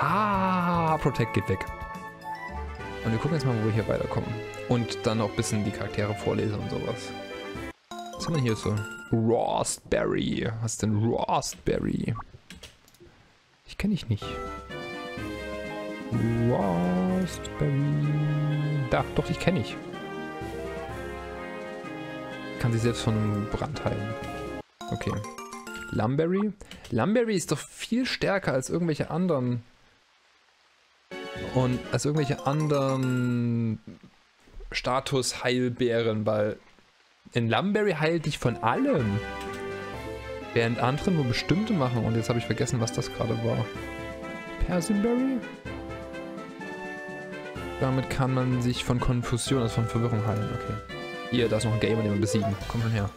Ha, Protect geht weg. Und wir gucken jetzt mal, wo wir hier weiterkommen. Und dann auch ein bisschen die Charaktere vorlesen und sowas. Was haben wir hier so? Rostberry. Was ist denn Rostberry? Ich kenne dich nicht. Rostberry. Da, doch, ich kenne ich. Kann sich selbst von Brand heilen. Okay. Lumberry. Lumberry ist doch viel stärker als irgendwelche anderen. Und als irgendwelche anderen Status-Heilbären, weil in Lumberry heilt dich von allem. Während andere nur bestimmte machen. Und jetzt habe ich vergessen, was das gerade war. Persimberry? Damit kann man sich von Konfusion, also von Verwirrung heilen. Okay. Hier, da ist noch ein Gamer, den wir besiegen. Komm schon her.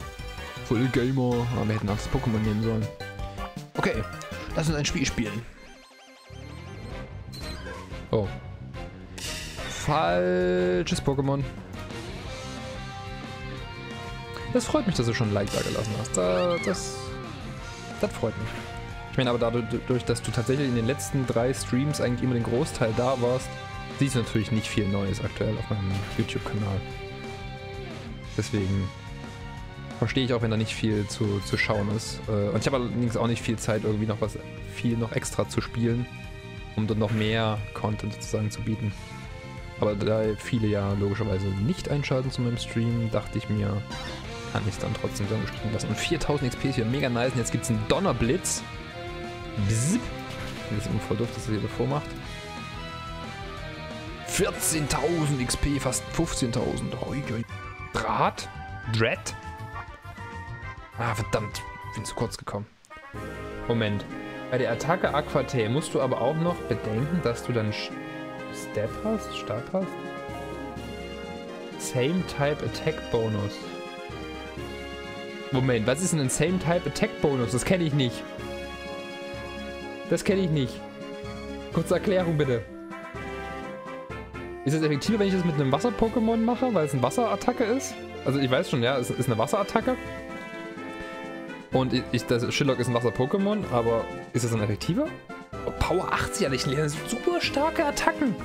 Full Gamer. Ah, wir hätten auch das Pokémon nehmen sollen. Okay, lass uns ein Spiel spielen. Oh. Falsches Pokémon. Das freut mich, dass du schon ein Like da gelassen hast. Das freut mich. Ich meine, aber dadurch, dass du tatsächlich in den letzten 3 Streams eigentlich immer den Großteil da warst, siehst du natürlich nicht viel Neues aktuell auf meinem YouTube-Kanal. Deswegen verstehe ich auch, wenn da nicht viel zu schauen ist. Und ich habe allerdings auch nicht viel Zeit, irgendwie noch viel extra zu spielen, um dann noch mehr Content sozusagen zu bieten. Aber da viele ja logischerweise nicht einschalten zu meinem Stream, dachte ich mir, kann ich es dann trotzdem so gestalten lassen. Und 4000 XP ist ja mega nice. Und jetzt gibt es einen Donnerblitz. Bzzz. Das ist immer voll doof, dass das hier davor macht. 14.000 XP, fast 15.000. Draht? Dread? Ah, verdammt. Bin zu kurz gekommen. Moment. Bei der Attacke Aqua Tail musst du aber auch noch bedenken, dass du dann Step hast? Start hast? Same-Type-Attack-Bonus. Moment, was ist denn ein Same-Type-Attack-Bonus? Das kenne ich nicht. Das kenne ich nicht. Kurze Erklärung bitte. Ist es effektiver, wenn ich das mit einem Wasser-Pokémon mache, weil es eine Wasserattacke ist? Also ich weiß schon, ja, es ist eine Wasserattacke. Und das Schillock ist ein Wasser-Pokémon, aber ist das dann effektiver? Oh, Power 80, ich lerne super starke Attacken.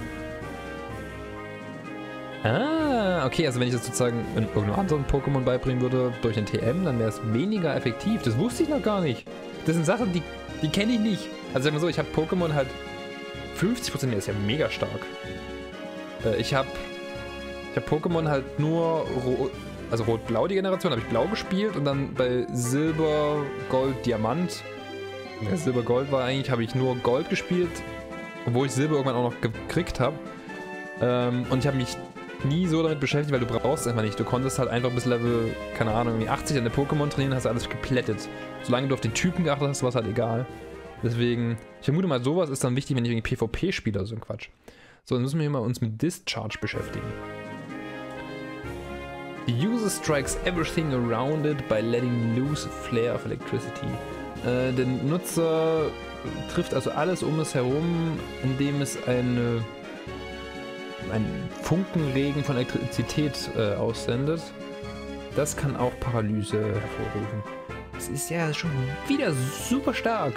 Ah, okay, also wenn ich das sozusagen in irgendeinem anderen Pokémon beibringen würde, durch den TM, dann wäre es weniger effektiv. Das wusste ich noch gar nicht. Das sind Sachen, die kenne ich nicht. Also sagen wir so, ich habe Pokémon halt 50%, das ist ja mega stark. Ich hab Pokémon halt nur Rot-Blau, die Generation, habe ich Blau gespielt und dann bei Silber, Gold, Diamant. Ja, Silber, Gold war eigentlich, habe ich nur Gold gespielt, obwohl ich Silber irgendwann auch noch gekriegt habe. Und ich habe mich nie so damit beschäftigt, weil du brauchst es einfach nicht. Du konntest halt einfach bis Level, keine Ahnung, irgendwie 80 an der Pokémon trainieren, hast alles geplättet. Solange du auf den Typen geachtet hast, war es halt egal. Deswegen, ich vermute mal, sowas ist dann wichtig, wenn ich irgendwie PvP spiele oder so ein Quatsch. So, dann müssen wir uns mit Discharge beschäftigen. The user strikes everything around it by letting loose a flare of electricity. Der Nutzer trifft also alles um es herum, indem es einen Funkenregen von Elektrizität aussendet. Das kann auch Paralyse hervorrufen. Das ist ja schon wieder super stark.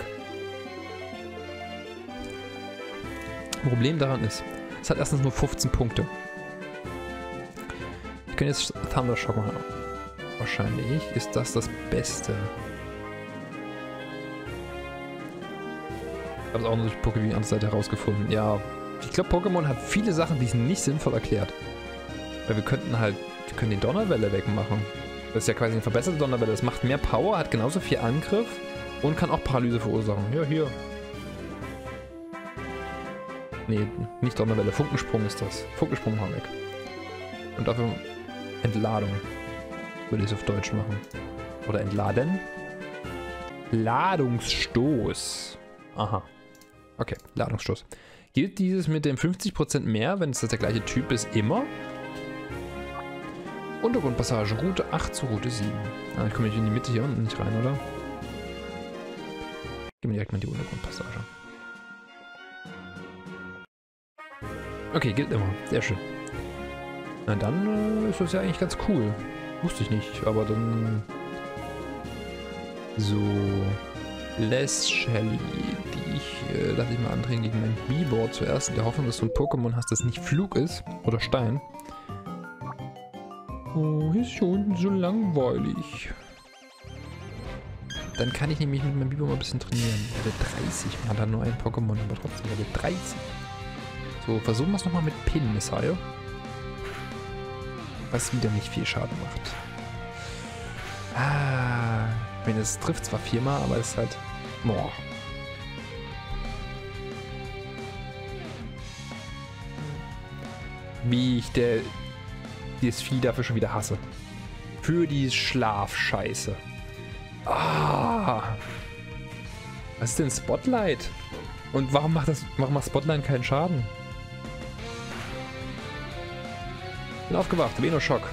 Problem daran ist, es hat erstens nur 15 Punkte. Ich kann jetzt Thundershock machen. Wahrscheinlich ist das Beste. Ich habe es auch noch durch Pokémon an der Seite herausgefunden. Ja, ich glaube, Pokémon hat viele Sachen, die sind nicht sinnvoll erklärt. Weil wir können die Donnerwelle wegmachen. Das ist ja quasi eine verbesserte Donnerwelle. Das macht mehr Power, hat genauso viel Angriff und kann auch Paralyse verursachen. Ja, hier. Nee, nicht Donnerwelle. Funkensprung ist das. Funkensprung haben wir weg. Und dafür Entladung. Würde ich es auf Deutsch machen. Oder entladen. Ladungsstoß. Aha. Okay, Ladungsstoß. Gilt dieses mit dem 50% mehr, wenn es das der gleiche Typ ist, immer? Untergrundpassage, Route 8 zu Route 7. Ah, ich komme nicht in die Mitte hier unten nicht rein, oder? Gehen wir direkt mal in die Untergrundpassage. Okay, gilt immer. Sehr schön. Na dann ist das ja eigentlich ganz cool. Wusste ich nicht, aber dann... So... Less Shelly, die ich lasse ich mal antreten gegen mein Bibo zuerst, in der Hoffnung, dass du ein Pokémon hast, das nicht Flug ist oder Stein. Oh, ist schon so langweilig. Dann kann ich nämlich mit meinem Bibo mal ein bisschen trainieren. Level 30, man hat da nur ein Pokémon, aber trotzdem Level 30. So, versuchen wir es nochmal mit Pin Missile. Was wieder nicht viel Schaden macht. Ah, ich meine, es trifft zwar viermal, aber es ist halt... Boah. Wie ich das Vieh dafür schon wieder hasse. Für die Schlafscheiße. Ah! Was ist denn Spotlight? Und warum macht Spotlight keinen Schaden? Bin aufgewacht, Venoshock.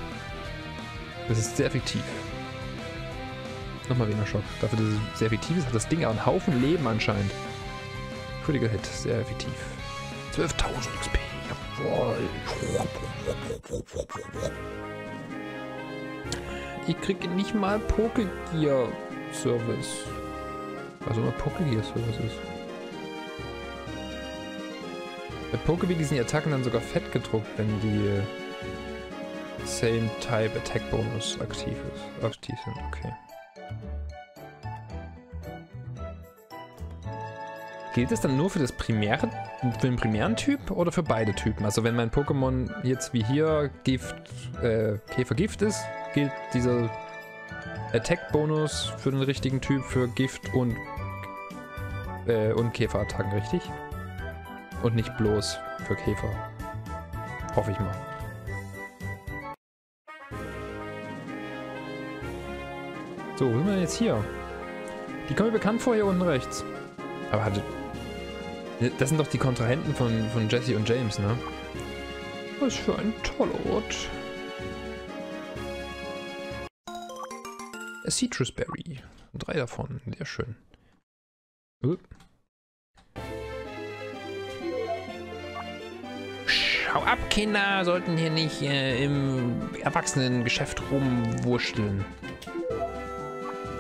Das ist sehr effektiv. Nochmal Venoshock. Dafür, dass es sehr effektiv ist, hat das Ding einen Haufen Leben anscheinend. Critical Hit, sehr effektiv. 12.000 XP. Ich kriege nicht mal Pokegear Service. Was immer Pokegear Service ist. Bei Pokegear sind die Attacken dann sogar fett gedruckt, wenn die Same-Type-Attack-Bonus aktiv sind. Okay. Gilt es dann nur für das primäre, für den primären Typ oder für beide Typen? Also wenn mein Pokémon jetzt wie hier Käfergift ist, gilt dieser Attack-Bonus für den richtigen Typ für Gift und Käferattacken, richtig? Und nicht bloß für Käfer. Hoffe ich mal. So, wo sind wir denn jetzt hier? Die kommen mir bekannt vor, hier unten rechts. Aber hatte... Das sind doch die Kontrahenten von Jesse und James, ne? Was für ein toller Ort. Citrusberry. 3 davon. Sehr schön. Schau ab, Kinder! Sollten hier nicht im Erwachsenengeschäft rumwurschteln.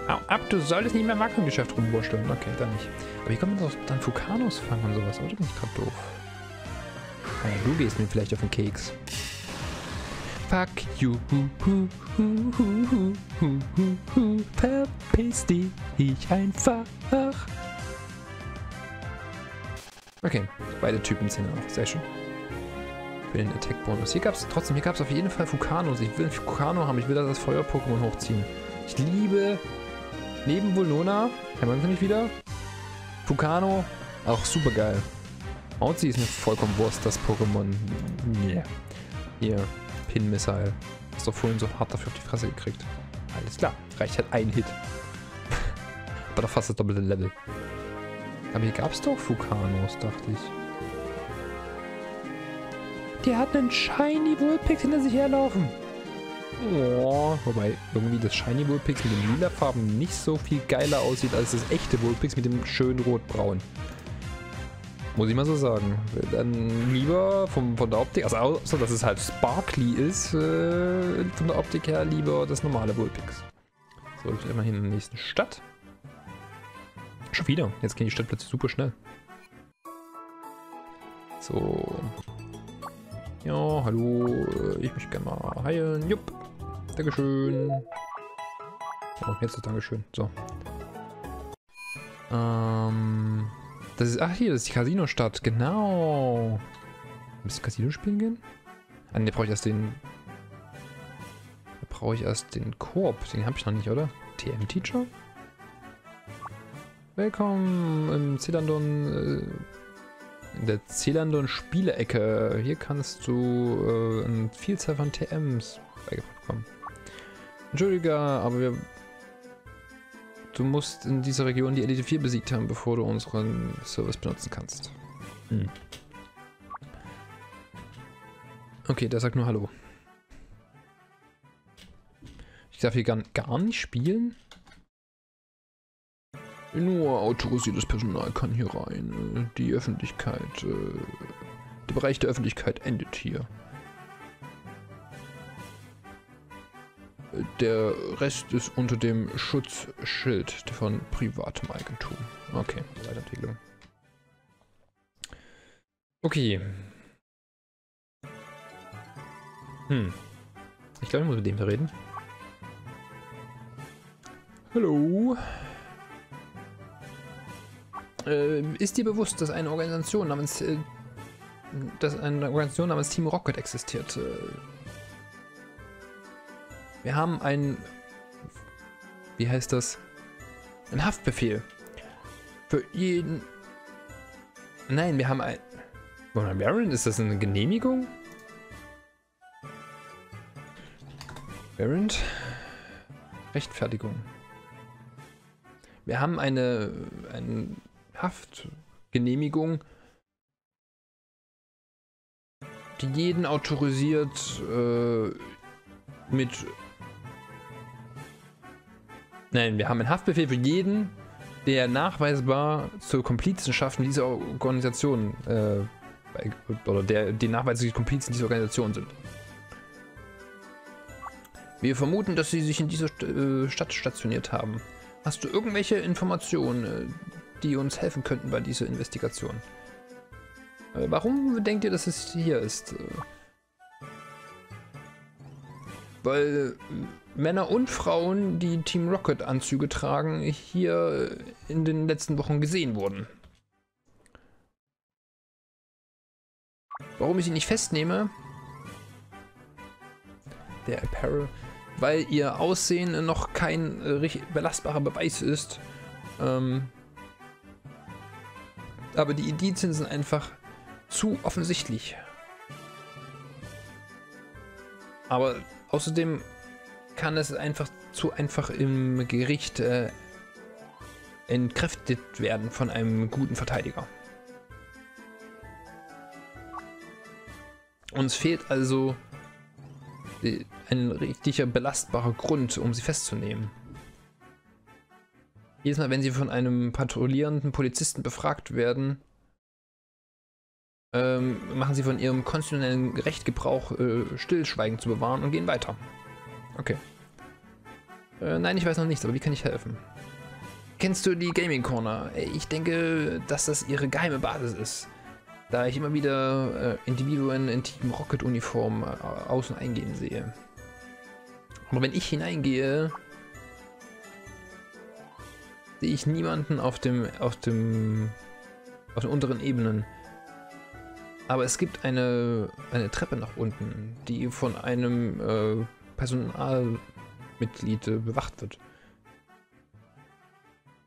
Hau ab, du solltest nicht mehr im Erwachsenengeschäft rumwurschteln. Okay, dann nicht. Aber hier können wir doch dann Fukanos fangen und sowas. Oder bin ich gerade doof? Naja, du gehst mir vielleicht auf den Keks. Fuck you. Verpiss dich einfach. Okay, beide Typen sind auch. Sehr schön. Für den Attack-Bonus. Hier gab es auf jeden Fall Fukanos. Ich will einen Fukano haben. Ich will das Feuer-Pokémon hochziehen. Ich liebe... Neben Vulnona, haben wir uns nämlich wieder... Fukano, auch super geil. Mauzi ist mir vollkommen Wurst, das Pokémon. Yeah. Hier, Pin Missile. Hast doch vorhin so hart dafür auf die Fresse gekriegt. Alles klar, reicht halt ein Hit. Aber doch fast das doppelte Level. Aber hier gab es doch Fukanos, dachte ich. Der hat einen Shiny Vulpix hinter sich herlaufen. Oh, wobei irgendwie das Shiny Vulpix mit den lilafarben nicht so viel geiler aussieht als das echte Vulpix mit dem schönen rotbraun. Muss ich mal so sagen. Dann lieber von der Optik, also außer dass es halt sparkly ist, von der Optik her lieber das normale Vulpix. So, ich bin immerhin in der nächsten Stadt. Schon wieder. Jetzt gehen die Stadtplätze super schnell. So. Ja, hallo. Ich möchte gerne mal heilen. Jupp. Dankeschön. Oh, jetzt ist Dankeschön. So. Das ist... Ach, hier, das ist die Casino-Stadt. Genau. Müssen wir Casino spielen gehen? Ah, ne, da brauche ich erst den Korb. Den habe ich noch nicht, oder? TM Teacher? Willkommen im Celadon... In der Celadon-Spielecke. Hier kannst du eine Vielzahl von TMs beigebracht bekommen. Entschuldige, aber du musst in dieser Region die Elite 4 besiegt haben, bevor du unseren Service benutzen kannst. Hm. Okay, der sagt nur Hallo. Ich darf hier gar nicht spielen. Nur autorisiertes Personal kann hier rein. Die Öffentlichkeit, der Bereich der Öffentlichkeit endet hier. Der Rest ist unter dem Schutzschild von privatem Eigentum. Okay, Weiterentwicklung. Okay. Ich glaube, ich muss mit dem hier reden. Hallo. Ist dir bewusst, dass eine Organisation namens Team Rocket existiert? Wir haben einen, wie heißt das? Ein Haftbefehl. Für jeden. Nein, wir haben ein. Baron, ist das eine Genehmigung? Baron. Rechtfertigung. Wir haben eine Haftgenehmigung, die jeden autorisiert mit... Nein, wir haben einen Haftbefehl für jeden, der nachweisbar zur Komplizenschaft mit dieser Organisation oder die nachweislichen Komplizen dieser Organisation sind. Wir vermuten, dass sie sich in dieser Stadt stationiert haben. Hast du irgendwelche Informationen, die uns helfen könnten bei dieser Investigation? Warum denkt ihr, dass es hier ist? Weil Männer und Frauen, die Team Rocket Anzüge tragen, hier in den letzten Wochen gesehen wurden. Warum ich sie nicht festnehme? Der Apparel. Weil ihr Aussehen noch kein belastbarer Beweis ist. Aber die Indizien sind einfach zu offensichtlich. Aber außerdem kann es einfach zu einfach im Gericht entkräftet werden von einem guten Verteidiger. Uns fehlt also ein richtiger, belastbarer Grund, um sie festzunehmen. Jedes Mal, wenn sie von einem patrouillierenden Polizisten befragt werden, machen sie von ihrem konstitutionellen Recht Gebrauch, Stillschweigen zu bewahren und gehen weiter. Okay. Nein, ich weiß noch nichts, aber wie kann ich helfen? Kennst du die Gaming Corner? Ich denke, dass das ihre geheime Basis ist, da ich immer wieder Individuen in Team Rocket Uniform aus- und eingehen sehe. Aber wenn ich hineingehe, sehe ich niemanden auf den unteren Ebenen. Aber es gibt eine Treppe nach unten, die von einem Personalmitglied bewacht wird.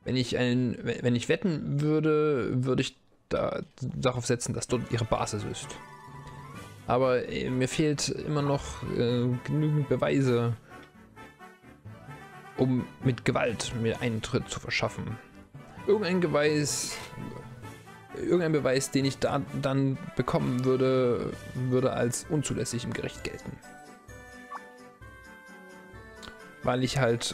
Wenn ich wetten würde, würde ich darauf setzen, dass dort ihre Basis ist. Aber mir fehlt immer noch genügend Beweise, um mit Gewalt mir Eintritt zu verschaffen. Irgendein Beweis, den ich dann bekommen würde, würde als unzulässig im Gericht gelten. Weil ich halt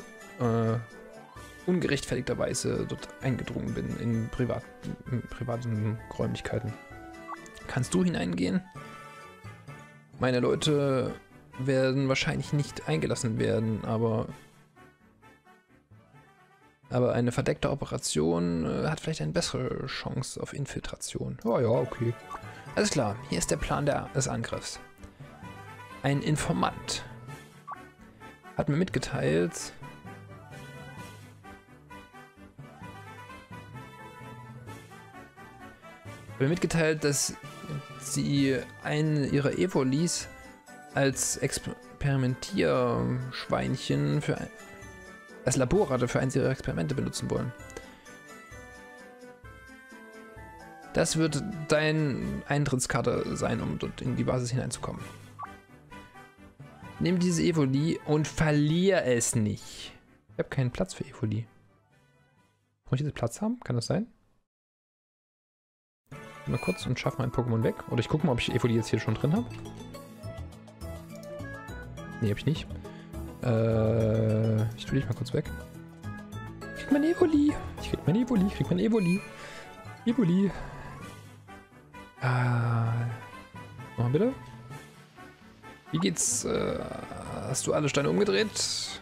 ungerechtfertigterweise dort eingedrungen bin in privaten Räumlichkeiten. Kannst du hineingehen? Meine Leute werden wahrscheinlich nicht eingelassen werden, aber eine verdeckte Operation hat vielleicht eine bessere Chance auf Infiltration. Oh ja, okay. Alles klar, hier ist der Plan des Angriffs. Ein Informant hat mir mitgeteilt, dass sie einen ihrer Evolis als Experimentierschweinchen als Laborratte für eins ihrer Experimente benutzen wollen. Das wird dein Eintrittskarte sein, um dort in die Basis hineinzukommen. Nimm diese Evoli und verlier es nicht. Ich habe keinen Platz für Evoli. Muss ich jetzt Platz haben? Kann das sein? Mal kurz und schaffe mein Pokémon weg. Oder ich gucke mal, ob ich Evoli jetzt hier schon drin habe. Ne, habe ich nicht. Ich tue dich mal kurz weg. Ich krieg mein Evoli. Evoli. Nochmal bitte. Wie geht's? Hast du alle Steine umgedreht?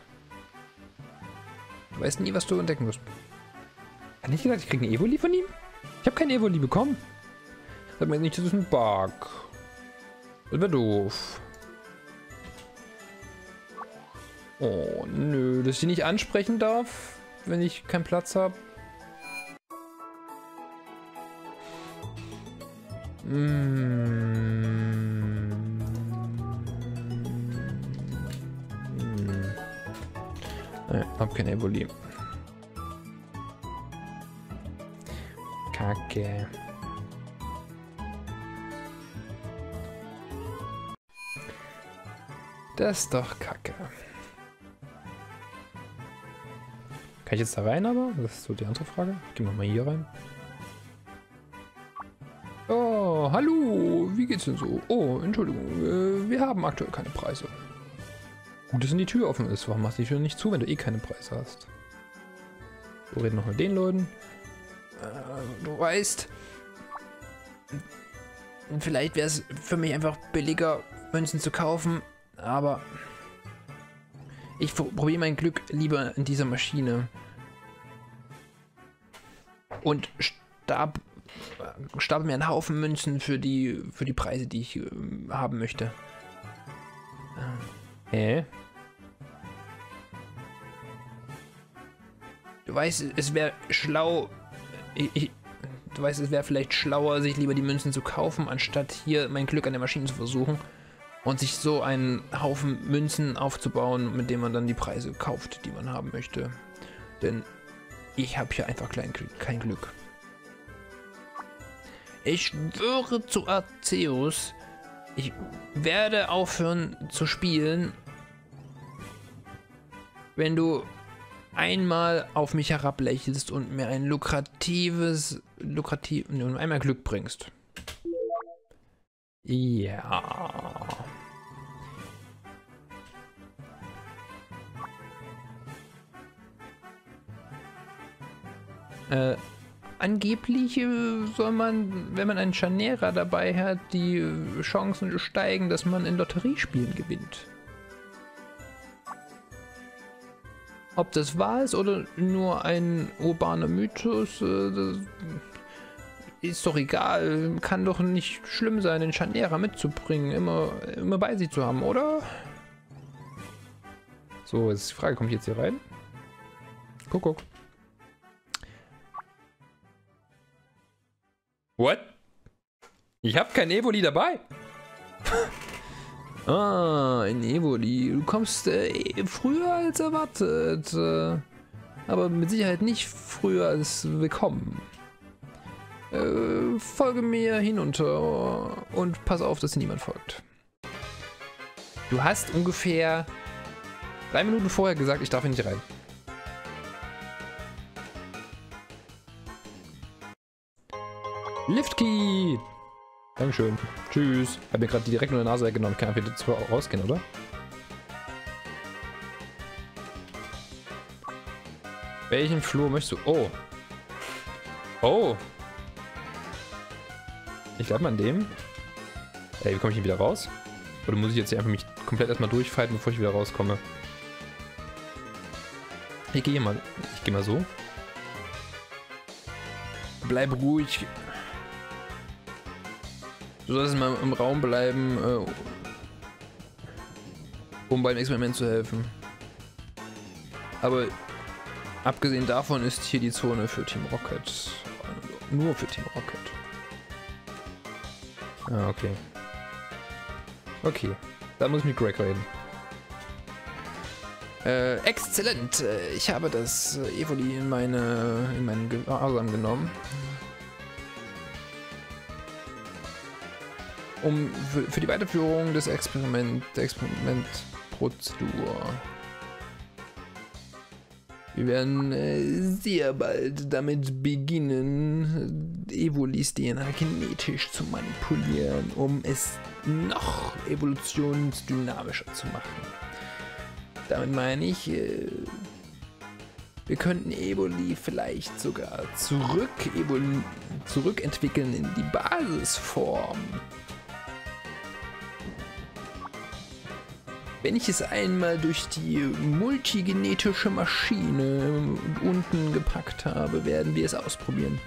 Du weißt nie, was du entdecken wirst. Hat nicht gesagt, ich krieg ein Evoli von ihm? Ich habe kein Evoli bekommen. Sag mir nicht, das ist ein Bug. Das wäre doof. Oh, nö. Dass ich die nicht ansprechen darf, wenn ich keinen Platz habe. Nein, hab kein Evoli. Kacke. Das ist doch kacke. Kann ich jetzt da rein, aber? Das ist so die andere Frage. Gehen wir mal hier rein. Oh, hallo. Wie geht's denn so? Oh, Entschuldigung. Wir haben aktuell keine Preise. Gut, dass in die Tür offen ist. Warum machst du die Tür nicht zu, wenn du eh keine Preise hast? Wir reden noch mit den Leuten. Du weißt. Vielleicht wäre es für mich einfach billiger, Münzen zu kaufen. Aber... ich probiere mein Glück lieber in dieser Maschine. Und stapel mir einen Haufen Münzen für die Preise, die ich haben möchte. Hä? Du weißt, es wäre schlau... du weißt, es wäre vielleicht schlauer, sich lieber die Münzen zu kaufen, anstatt hier mein Glück an der Maschine zu versuchen. Und sich so einen Haufen Münzen aufzubauen, mit dem man dann die Preise kauft, die man haben möchte. Denn ich habe hier einfach kein Glück. Ich schwöre zu Arceus, ich werde aufhören zu spielen, wenn du einmal auf mich herablächelst und mir ein einmal Glück bringst. Ja. Angeblich soll man, wenn man einen Chaneira dabei hat, die Chancen steigen, dass man in Lotteriespielen gewinnt. Ob das wahr ist oder nur ein urbaner Mythos, ist doch egal, kann doch nicht schlimm sein, den Chaneira mitzubringen, immer bei sich zu haben, oder? So, jetzt ist die Frage, komme ich jetzt hier rein? Guck. What? Ich habe kein Evoli dabei. Ein Evoli. Du kommst früher als erwartet, aber mit Sicherheit nicht früher als willkommen. Folge mir hinunter und pass auf, dass dir niemand folgt. Du hast ungefähr 3 Minuten vorher gesagt, ich darf hier nicht rein. Liftkey! Dankeschön. Tschüss. Hab mir gerade die direkt nur der Nase weggenommen. Kann einfach wieder rausgehen, oder? Welchen Flur möchtest du? Oh. Oh. Ich glaube mal an dem. Ey, wie komme ich denn wieder raus? Oder muss ich jetzt hier einfach mich komplett erstmal durchfighten, bevor ich wieder rauskomme? Ich gehe mal. Ich gehe mal so. Bleib ruhig. Du solltest mal im Raum bleiben, um beim Experiment zu helfen. Aber abgesehen davon ist hier die Zone für Team Rocket. Nur für Team Rocket. Ah, okay. Okay, da muss ich mit Greg reden. Exzellent! Ich habe das Evoli in meinen Gehorsam genommen. Um für die Weiterführung des Experimentprozedur. Wir werden sehr bald damit beginnen, Evolis DNA kinetisch zu manipulieren, um es noch evolutionsdynamischer zu machen. Damit meine ich, wir könnten Evoli vielleicht sogar zurückentwickeln in die Basisform. Wenn ich es einmal durch die multigenetische Maschine unten gepackt habe, werden wir es ausprobieren.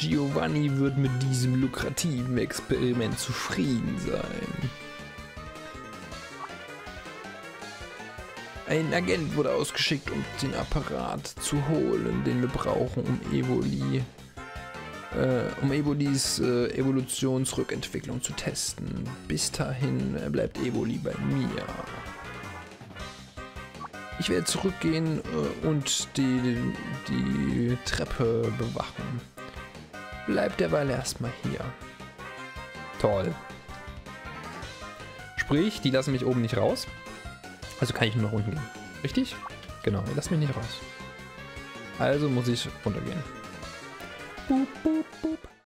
Giovanni wird mit diesem lukrativen Experiment zufrieden sein. Ein Agent wurde ausgeschickt, um den Apparat zu holen, den wir brauchen, um Evolis Evolutionsrückentwicklung zu testen. Bis dahin bleibt Evoli bei mir. Ich werde zurückgehen und die Treppe bewachen. Bleibt derweil erstmal hier. Toll. Sprich, die lassen mich oben nicht raus. Also kann ich nur nach unten gehen. Richtig? Genau, die lassen mich nicht raus. Also muss ich runtergehen. Boop, boop, boop.